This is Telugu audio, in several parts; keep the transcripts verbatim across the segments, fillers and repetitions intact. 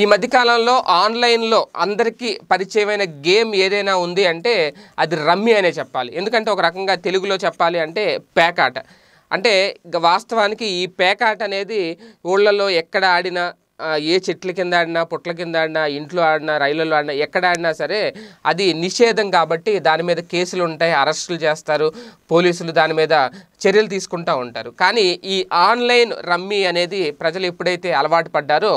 ఈ మధ్య కాలంలో ఆన్లైన్ లో అందరికీ పరిచయమైన గేమ్ ఏదైనా ఉంది అంటే అది రమ్మి అనే చెప్పాలి। ఎందుకంటే ఒక రకంగా తెలుగులో చెప్పాలి అంటే పేకాట। అంటే వాస్తవానికి ఈ పేకాట అనేది ఊళ్ళల్లో ఎక్కడ ఆడినా ये చెట్ల కింద ఆడినా పొట్ల కింద ఆడినా ఇంట్లో ఆడినా రైళ్ళల్లో ఆడినా ఎక్కడ ఆడినా సరే అది నిషేధం కాబట్టి దాని మీద కేసులు ఉంటాయి, అరెస్టులు చేస్తారు, పోలీసులు దాని మీద చర్యలు తీసుకుంటా ఉంటారు। కానీ ఈ ఆన్లైన్ రమ్మీ అనేది ప్రజలు ఎప్పుడైతే అలవాటు పడ్డారో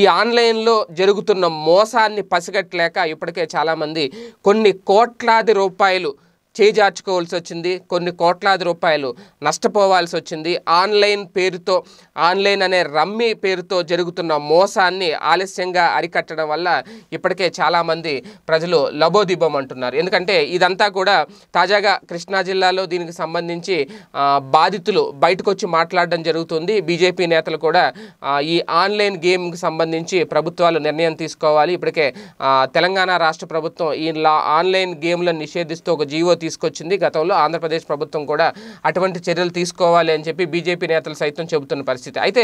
ఈ ఆన్లైన్ లో జరుగుతున్న మోసాన్ని పసిగట్టలేక ఇప్పటికే చాలా మంది కొన్ని కోట్లాది రూపాయలు చేజార్చుకోవాల్సి వచ్చింది, కొన్ని కోట్లాది రూపాయలు నష్టపోవాల్సి వచ్చింది। ఆన్లైన్ పేరుతో ఆన్లైన్ అనే రమ్మీ పేరుతో జరుగుతున్న మోసాన్ని ఆలస్యంగా అరికట్టడం వల్ల ఇప్పటికే చాలా మంది ప్రజలు లబోదిబం అంటున్నారు। ఎందుకంటే ఇదంతా కూడా తాజాగా కృష్ణా జిల్లాలో దీనికి సంబంధించి బాధితులు బయటకు వచ్చి మాట్లాడడం జరుగుతుంది। బీజేపీ నేతలు కూడా ఈ ఆన్లైన్ గేమ్కి సంబంధించి ప్రభుత్వాలు నిర్ణయం తీసుకోవాలి। ఇప్పటికే తెలంగాణ రాష్ట్ర ప్రభుత్వం ఈ ఆన్లైన్ గేమ్లను నిషేధిస్తూ ఒక జీవో తీసుకొచ్చింది। గతంలో ఆంధ్రప్రదేశ్ ప్రభుత్వం కూడా అటువంటి చర్యలు తీసుకోవాలి అని చెప్పి బీజేపీ నేతలు సైతం చెబుతున్న పరిస్థితి। అయితే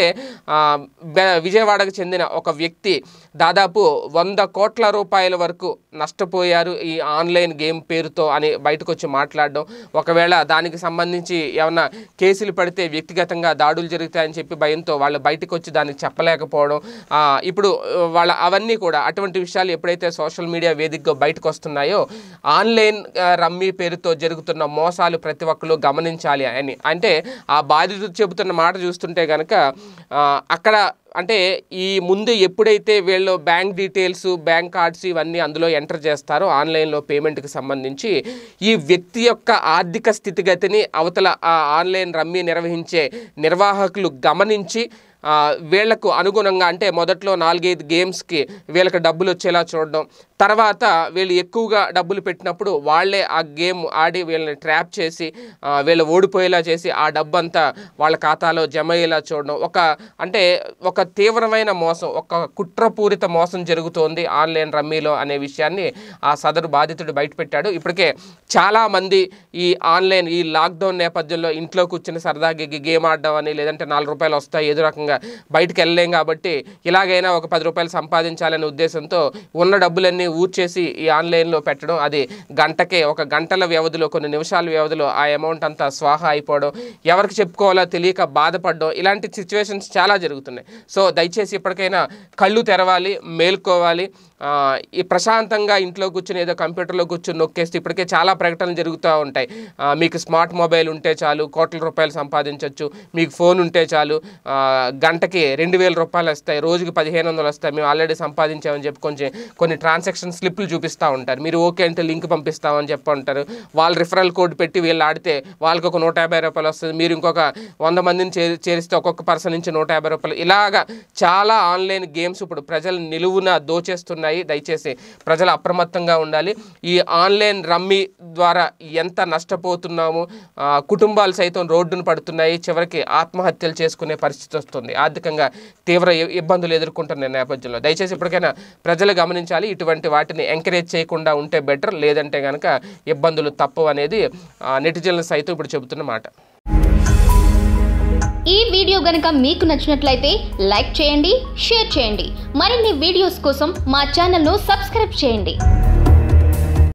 విజయవాడకు చెందిన ఒక వ్యక్తి దాదాపు వంద కోట్ల రూపాయల వరకు నష్టపోయారు ఈ ఆన్లైన్ గేమ్ పేరుతో అని బయటకు వచ్చి మాట్లాడడం, ఒకవేళ దానికి సంబంధించి ఏమైనా కేసులు పడితే వ్యక్తిగతంగా దాడులు జరుగుతాయని చెప్పి భయంతో వాళ్ళు బయటకు వచ్చి దానికి చెప్పలేకపోవడం, ఇప్పుడు వాళ్ళ అవన్నీ కూడా అటువంటి విషయాలు ఎప్పుడైతే సోషల్ మీడియా వేదికగా బయటకు వస్తున్నాయో ఆన్లైన్ రమ్మీ పేరుతో జరుగుతున్న మోసాలు ప్రతి ఒక్కరు గమనించాలి అని అంటే ఆ బాధితుడు చెబుతున్న మాట చూస్తుంటే కనుక అక్కడ అంటే ఈ ముందు ఎప్పుడైతే వీళ్ళు బ్యాంక్ డీటెయిల్స్ బ్యాంక్ కార్డ్స్ ఇవన్నీ అందులో ఎంటర్ చేస్తారో ఆన్లైన్లో పేమెంట్కి సంబంధించి ఈ వ్యక్తి యొక్క ఆర్థిక స్థితిగతిని అవతల ఆ ఆన్లైన్ రమ్మీ నిర్వహించే నిర్వాహకులు గమనించి వీళ్లకు అనుగుణంగా అంటే మొదట్లో నాలుగైదు గేమ్స్కి వీళ్ళకి డబ్బులు వచ్చేలా చూడడం, తర్వాత వీళ్ళు ఎక్కువగా డబ్బులు పెట్టినప్పుడు వాళ్ళే ఆ గేమ్ ఆడి వీళ్ళని ట్రాప్ చేసి వీళ్ళు ఓడిపోయేలా చేసి ఆ డబ్బు అంతా వాళ్ళ ఖాతాలో జమ అయ్యేలా చూడడం, ఒక అంటే ఒక తీవ్రమైన మోసం, ఒక కుట్రపూరిత మోసం జరుగుతోంది ఆన్లైన్ రమ్మీలో అనే విషయాన్ని ఆ సదరు బాధితుడు బయటపెట్టాడు। ఇప్పటికే చాలామంది ఈ ఆన్లైన్ ఈ లాక్డౌన్ నేపథ్యంలో ఇంట్లో కూర్చుని సరదాగా గేమ్ ఆడడం అని, లేదంటే నాలుగు రూపాయలు వస్తాయి ఏదో రకంగా బయటకు వెళ్ళలేం కాబట్టి ఇలాగైనా ఒక పది రూపాయలు సంపాదించాలనే ఉద్దేశంతో ఉన్న డబ్బులన్నీ ఊడ్చేసి ఈ ఆన్లైన్లో పెట్టడం, అది గంటకే ఒక గంటల వ్యవధిలో కొన్ని నిమిషాల వ్యవధిలో ఆ అమౌంట్ అంతా స్వాహా అయిపోవడం, ఎవరికి చెప్పుకోవాలో తెలియక బాధపడడం, ఇలాంటి సిచ్యువేషన్స్ చాలా జరుగుతున్నాయి। సో దయచేసి ఇప్పటికైనా కళ్ళు తెరవాలి, మేల్కోవాలి। ఈ ప్రశాంతంగా ఇంట్లో కూర్చుని ఏదో కంప్యూటర్లో కూర్చుని నొక్కేస్తే ఇప్పటికే చాలా ప్రకటనలు జరుగుతూ ఉంటాయి, మీకు స్మార్ట్ మొబైల్ ఉంటే చాలు కోట్ల రూపాయలు సంపాదించవచ్చు, మీకు ఫోన్ ఉంటే చాలు గంటకి రెండు వేల రూపాయలు వస్తాయి, రోజుకి పదిహేను వందలు వస్తాయి, మేము ఆల్రెడీ సంపాదించామని చెప్పి కొంచెం కొన్ని ట్రాన్సాక్షన్ స్లిప్లు చూపిస్తూ ఉంటారు, మీరు ఓకే అంటే లింక్ పంపిస్తామని చెప్పి ఉంటారు, వాళ్ళు రిఫరల్ కోడ్ పెట్టి వీళ్ళు ఆడితే వాళ్ళకి ఒక నూట యాభై రూపాయలు వస్తుంది, మీరు ఇంకొక వంద మందిని చే చేరిస్తే ఒక్కొక్క పర్సన్ నుంచి నూట యాభై రూపాయలు, ఇలాగా చాలా ఆన్లైన్ గేమ్స్ ఇప్పుడు ప్రజలు నిలువున దోచేస్తున్నాయి। దయచేసి ప్రజలు అప్రమత్తంగా ఉండాలి। ఈ ఆన్లైన్ రమ్మీ ద్వారా ఎంత నష్టపోతున్నామో కుటుంబాలు సైతం రోడ్డును పడుతున్నాయి, చివరికి ఆత్మహత్యలు చేసుకునే పరిస్థితి వస్తుంది, ఆర్థికంగా తీవ్ర ఇబ్బందులు ఎదుర్కొంటున్న నేపథ్యంలో దయచేసి ఇప్పటికైనా ప్రజలు గమనించాలి, ఇటువంటి వాటిని ఎంకరేజ్ చేయకుండా ఉంటే బెటర్, లేదంటే కనుక ఇబ్బందులు తప్పవు అనేది నెటిజన్లు సైతం ఇప్పుడు చెబుతున్న మాట। ఈ వీడియో గనుక మీకు నచ్చినట్లయితే లైక్ చేయండి, షేర్ చేయండి, మరిన్ని వీడియోస్ కోసం మా ఛానల్ను సబ్స్క్రైబ్ చేయండి।